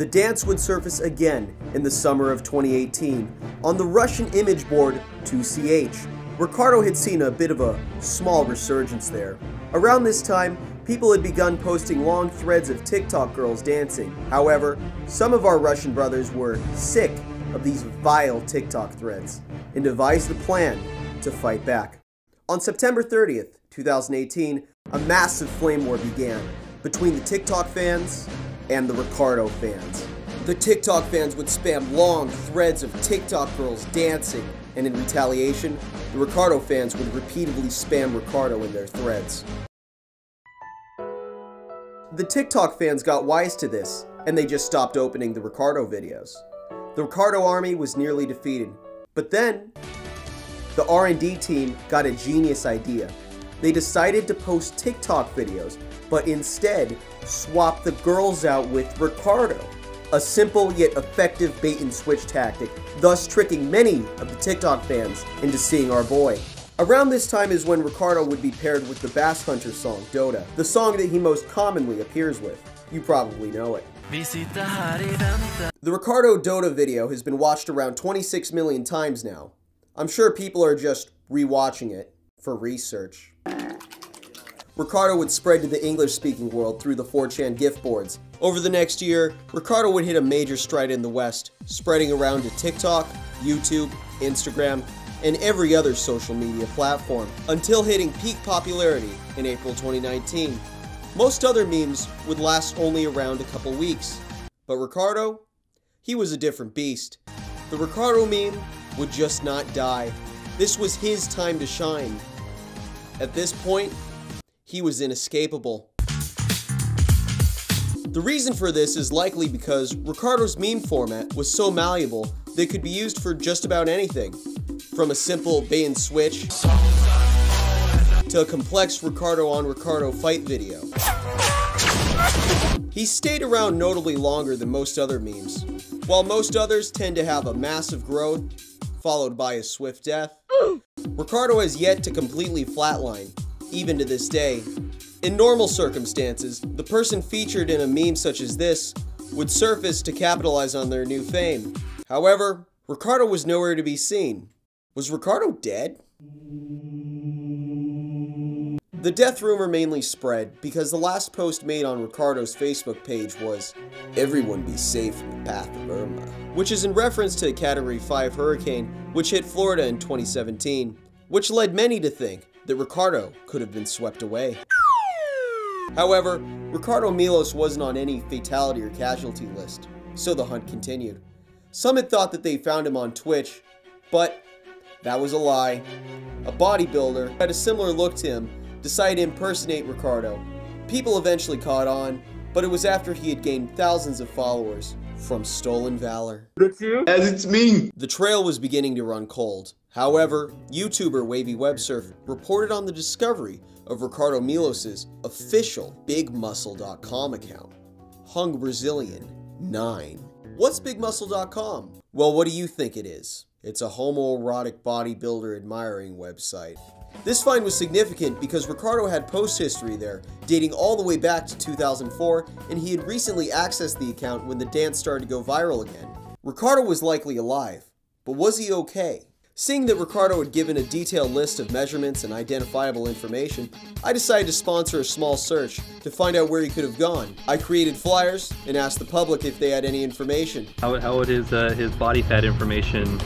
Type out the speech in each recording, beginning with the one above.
The dance would surface again in the summer of 2018 on the Russian image board 2CH. Ricardo had seen a bit of a small resurgence there. Around this time, people had begun posting long threads of TikTok girls dancing. However, some of our Russian brothers were sick of these vile TikTok threads and devised a plan to fight back. On September 30th, 2018, a massive flame war began between the TikTok fans and the Ricardo fans. The TikTok fans would spam long threads of TikTok girls dancing, and in retaliation, the Ricardo fans would repeatedly spam Ricardo in their threads. The TikTok fans got wise to this, and they just stopped opening the Ricardo videos. The Ricardo army was nearly defeated, but then the R&D team got a genius idea. They decided to post TikTok videos, but instead swap the girls out with Ricardo. A simple yet effective bait and switch tactic, thus tricking many of the TikTok fans into seeing our boy. Around this time is when Ricardo would be paired with the Bass Hunter song, Dota, the song that he most commonly appears with. You probably know it. The Ricardo Dota video has been watched around 26 million times now. I'm sure people are just re-watching it for research. Ricardo would spread to the English-speaking world through the 4chan gift boards. Over the next year, Ricardo would hit a major stride in the West, spreading around to TikTok, YouTube, Instagram, and every other social media platform, until hitting peak popularity in April 2019. Most other memes would last only around a couple weeks, but Ricardo, he was a different beast. The Ricardo meme would just not die. This was his time to shine. At this point, he was inescapable. The reason for this is likely because Ricardo's meme format was so malleable that it could be used for just about anything, from a simple bait and switch to a complex Ricardo on Ricardo fight video. He stayed around notably longer than most other memes. While most others tend to have a massive growth followed by a swift death, Ricardo has yet to completely flatline, even to this day. In normal circumstances, the person featured in a meme such as this would surface to capitalize on their new fame. However, Ricardo was nowhere to be seen. Was Ricardo dead? The death rumor mainly spread because the last post made on Ricardo's Facebook page was, "Everyone be safe from the path of Irma," which is in reference to a Category 5 hurricane which hit Florida in 2017, which led many to think that Ricardo could have been swept away. However, Ricardo Milos wasn't on any fatality or casualty list, so the hunt continued. Some had thought that they found him on Twitch, but that was a lie. A bodybuilder who had a similar look to him decided to impersonate Ricardo. People eventually caught on, but it was after he had gained thousands of followers from stolen valor. That's you? As it's me! The trail was beginning to run cold. However, YouTuber WavyWebSurf reported on the discovery of Ricardo Milos' official BigMuscle.com account, hung Brazilian 9. What's BigMuscle.com? Well, what do you think it is? It's a homoerotic bodybuilder admiring website. This find was significant because Ricardo had post history there, dating all the way back to 2004, and he had recently accessed the account when the dance started to go viral again. Ricardo was likely alive, but was he okay? Seeing that Ricardo had given a detailed list of measurements and identifiable information, I decided to sponsor a small search to find out where he could have gone. I created flyers and asked the public if they had any information. How would his body fat information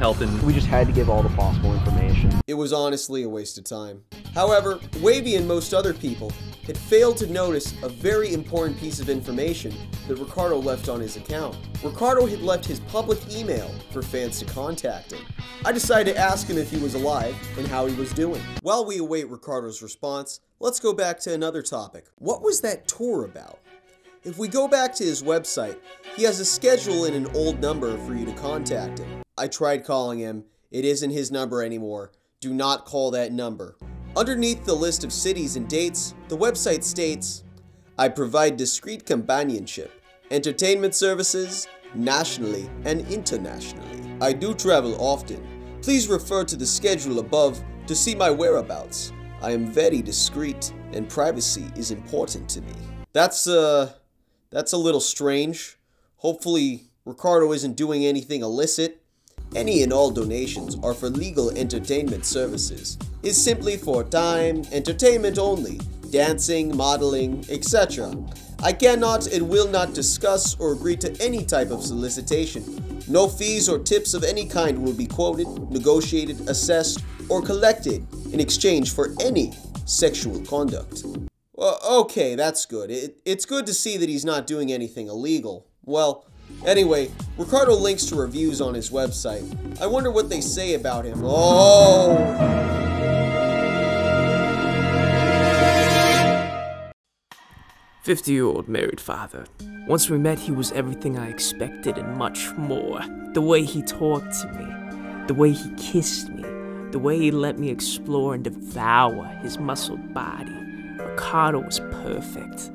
help? We just had to give all the possible information. It was honestly a waste of time. However, Wavy and most other people had failed to notice a very important piece of information that Ricardo left on his account. Ricardo had left his public email for fans to contact him. I decided to ask him if he was alive and how he was doing. While we await Ricardo's response, let's go back to another topic. What was that tour about? If we go back to his website, he has a schedule and an old number for you to contact him. I tried calling him. It isn't his number anymore. Do not call that number. Underneath the list of cities and dates, the website states, "I provide discreet companionship, entertainment services, nationally and internationally. I do travel often. Please refer to the schedule above to see my whereabouts. I am very discreet and privacy is important to me." That's That's a little strange. Hopefully, Ricardo isn't doing anything illicit. Any and all donations are for legal entertainment services, is simply for time, entertainment only, dancing, modeling, etc. I cannot and will not discuss or agree to any type of solicitation. No fees or tips of any kind will be quoted, negotiated, assessed, or collected in exchange for any sexual conduct. Well, okay, that's good. It's good to see that he's not doing anything illegal. Well, anyway, Ricardo links to reviews on his website. I wonder what they say about him. Oh! "50-year-old married father. Once we met, he was everything I expected and much more. The way he talked to me, the way he kissed me, the way he let me explore and devour his muscled body. Ricardo was perfect."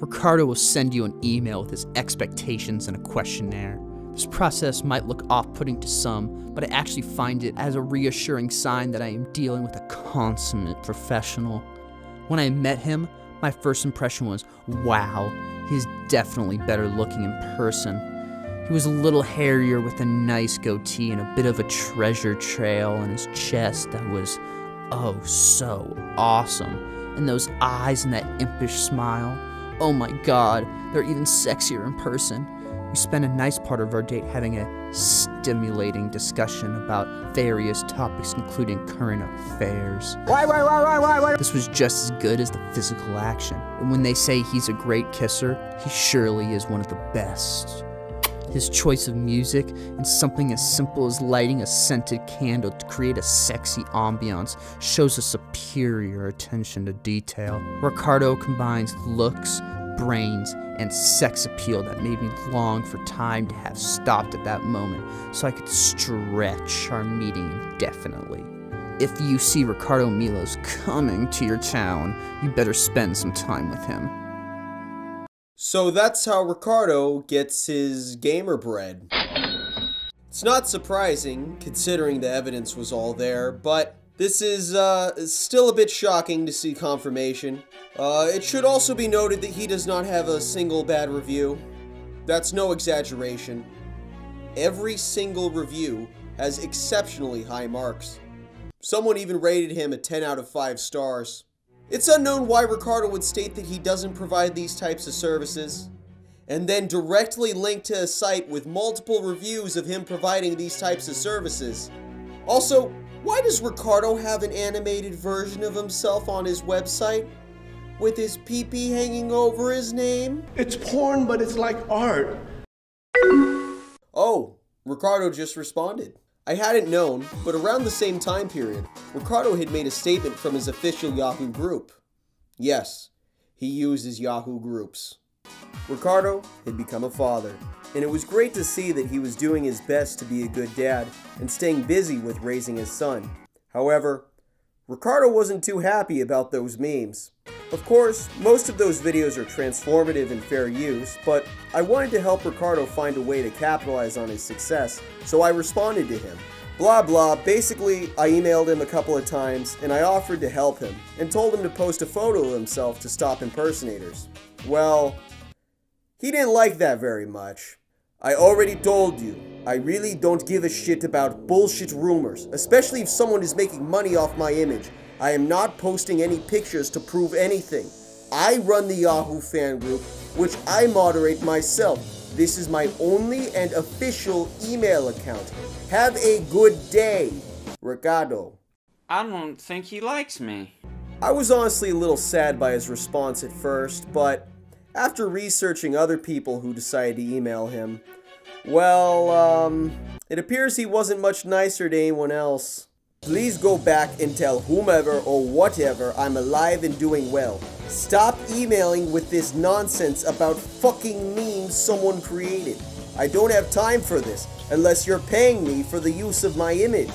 Ricardo will send you an email with his expectations and a questionnaire. This process might look off-putting to some, but I actually find it as a reassuring sign that I am dealing with a consummate professional. When I met him, my first impression was, wow, he's definitely better looking in person. He was a little hairier with a nice goatee and a bit of a treasure trail on his chest that was, oh, so awesome. And those eyes and that impish smile. Oh my god, they're even sexier in person. We spent a nice part of our date having a stimulating discussion about various topics, including current affairs. Why? This was just as good as the physical action. And when they say he's a great kisser, he surely is one of the best. His choice of music and something as simple as lighting a scented candle to create a sexy ambiance shows a superior attention to detail. Ricardo combines looks, brains, and sex appeal that made me long for time to have stopped at that moment so I could stretch our meeting indefinitely. If you see Ricardo Milos coming to your town, you better spend some time with him. So that's how Ricardo gets his gamer bread. It's not surprising, considering the evidence was all there, but this is still a bit shocking to see confirmation. It should also be noted that he does not have a single bad review. That's no exaggeration. Every single review has exceptionally high marks. Someone even rated him a 10 out of 5 stars. It's unknown why Ricardo would state that he doesn't provide these types of services, and then directly link to a site with multiple reviews of him providing these types of services. Also, why does Ricardo have an animated version of himself on his website, with his pee-pee hanging over his name? It's porn, but it's like art. Oh, Ricardo just responded. I hadn't known, but around the same time period, Ricardo had made a statement from his official Yahoo group. Yes, he uses Yahoo groups. Ricardo had become a father, and it was great to see that he was doing his best to be a good dad and staying busy with raising his son. However, Ricardo wasn't too happy about those memes. Of course, most of those videos are transformative and fair use, but I wanted to help Ricardo find a way to capitalize on his success, so I responded to him. Blah blah, basically I emailed him a couple of times and I offered to help him, and told him to post a photo of himself to stop impersonators. Well, he didn't like that very much. I already told you, I really don't give a shit about bullshit rumors, especially if someone is making money off my image. I am not posting any pictures to prove anything. I run the Yahoo fan group, which I moderate myself. This is my only and official email account. Have a good day, Ricardo. I don't think he likes me. I was honestly a little sad by his response at first, but after researching other people who decided to email him, well, it appears he wasn't much nicer to anyone else. Please go back and tell whomever or whatever I'm alive and doing well. Stop emailing with this nonsense about fucking memes someone created. I don't have time for this, unless you're paying me for the use of my image.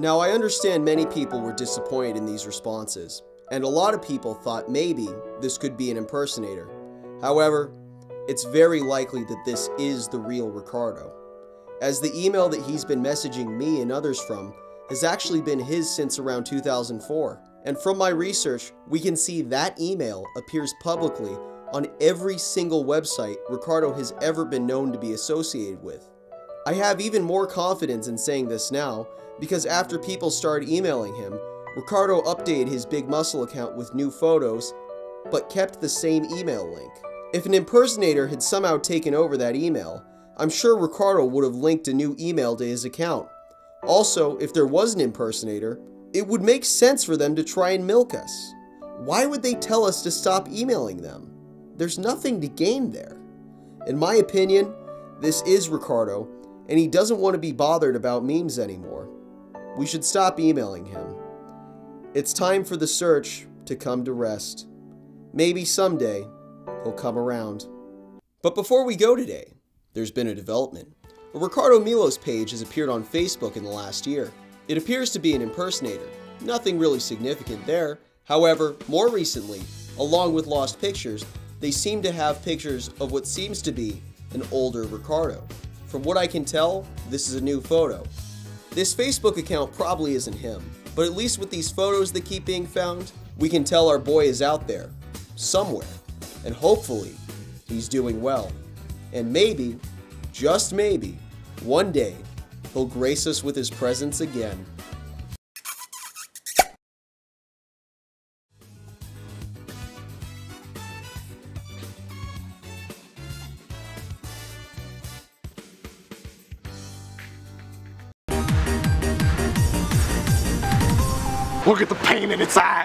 Now, I understand many people were disappointed in these responses, and a lot of people thought maybe this could be an impersonator. However, it's very likely that this is the real Ricardo, as the email that he's been messaging me and others from has actually been his since around 2004. And from my research, we can see that email appears publicly on every single website Ricardo has ever been known to be associated with. I have even more confidence in saying this now, because after people started emailing him, Ricardo updated his Big Muscle account with new photos, but kept the same email link. If an impersonator had somehow taken over that email, I'm sure Ricardo would have linked a new email to his account. Also, if there was an impersonator, it would make sense for them to try and milk us. Why would they tell us to stop emailing them? There's nothing to gain there. In my opinion, this is Ricardo, and he doesn't want to be bothered about memes anymore. We should stop emailing him. It's time for the search to come to rest. Maybe someday, he'll come around. But before we go today, there's been a development. A Ricardo Milos page has appeared on Facebook in the last year. It appears to be an impersonator. Nothing really significant there. However, more recently, along with lost pictures, they seem to have pictures of what seems to be an older Ricardo. From what I can tell, this is a new photo. This Facebook account probably isn't him, but at least with these photos that keep being found, we can tell our boy is out there, somewhere, and hopefully, he's doing well. And maybe, just maybe, one day, he'll grace us with his presence again. Look at the pain in its eye!